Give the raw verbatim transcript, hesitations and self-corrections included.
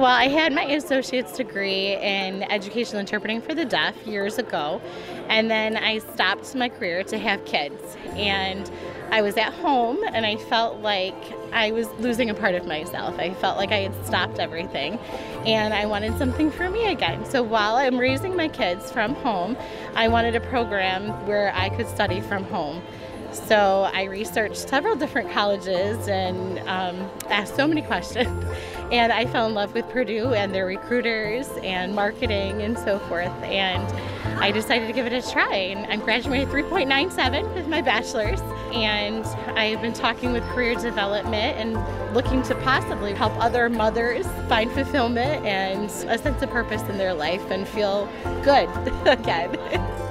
Well, I had my associate's degree in educational interpreting for the deaf years ago, and then I stopped my career to have kids. And I was at home, and I felt like I was losing a part of myself. I felt like I had stopped everything, and I wanted something for me again. So while I'm raising my kids from home, I wanted a program where I could study from home. So I researched several different colleges and um, asked so many questions, and I fell in love with Purdue and their recruiters and marketing and so forth, and I decided to give it a try, and I'm graduated three point nine seven with my bachelor's, and I've been talking with career development and looking to possibly help other mothers find fulfillment and a sense of purpose in their life and feel good again.